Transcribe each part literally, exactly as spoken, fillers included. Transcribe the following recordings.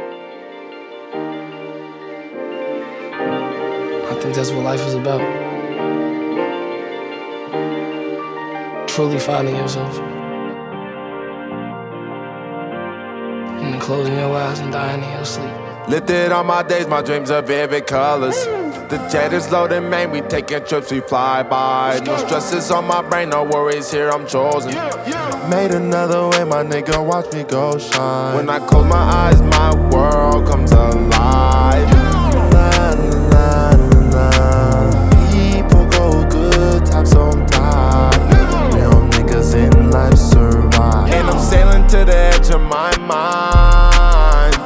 I think that's what life is about. Truly finding yourself. And then closing your eyes and dying in your sleep. Lifted all my days, my dreams are vivid colors. The jet is loaded, man, we taking trips, we fly by. No stresses on my brain, no worries here, I'm chosen. Made another way, my nigga, watch me go shine. When I close my eyes, my world comes alive. La, la, la, la. People go good times sometimes. Real niggas in life survive. And I'm sailing to the edge of my mind.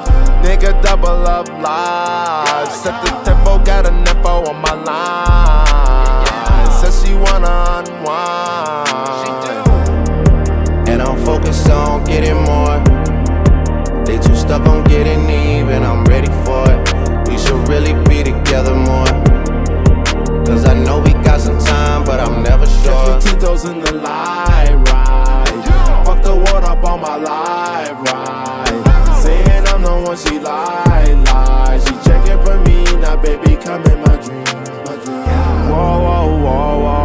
Nigga, double up life. Set the tempo, got a nepo on my line. Says she wanna unwind. And I'm focused on getting more. They too stuck on getting even, I'm ready for it. We should really be together more. Cause I know we got some time, but I'm never sure. Tito's in the light ride. Fuck the world up on my life ride. Saying I'm the one she lied, lied. She checking for me, now baby come in my dreams. My dreams. Whoa, whoa, whoa, whoa, whoa, whoa.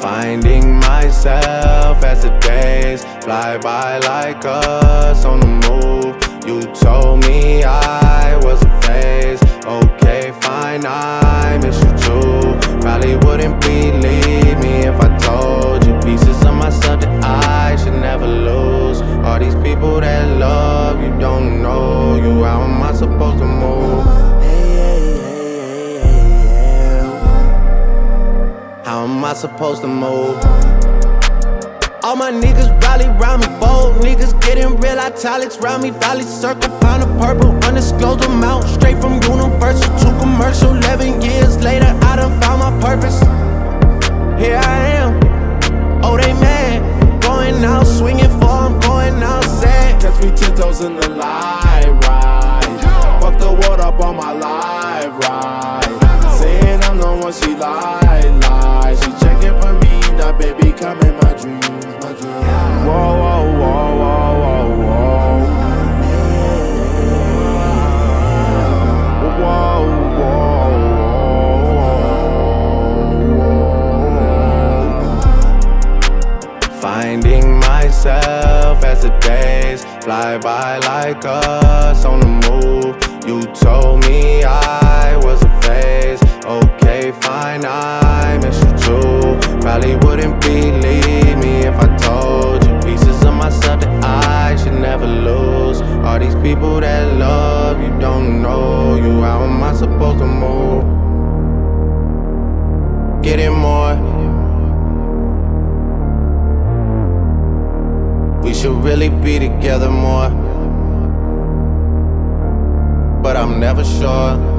Finding myself as the days fly by like us on the move. You told me I was a phase. Okay, fine, I miss you too. Probably wouldn't believe me if I told you pieces of myself that I should never lose. All these people that love you don't know you. How am I supposed to move? How am I supposed to move? All my niggas rally round me, bold niggas getting real italics round me. Valley circle, pound of purple, undisclosed amount. Straight from Universal to commercial. Eleven years later, I done found my purpose. Here I am. Oh, they mad. Going out swinging for, I'm going out sad. Catch me ten toes in the light ride. Fuck the world up on my life ride. Saying I'm the one she lied, lied. She checking for me, now baby come in my dreams. My dreams. Whoa, whoa, whoa, whoa, whoa, whoa. Whoa, whoa, whoa, whoa. Finding myself as the days fly by like us on the move. You told me I was a phase. Okay, fine, I miss you too. Probably wouldn't believe me if I told you pieces of myself that I should never lose. All these people that love you don't know you. How am I supposed to move? Getting more. We should really be together more. But I'm never sure.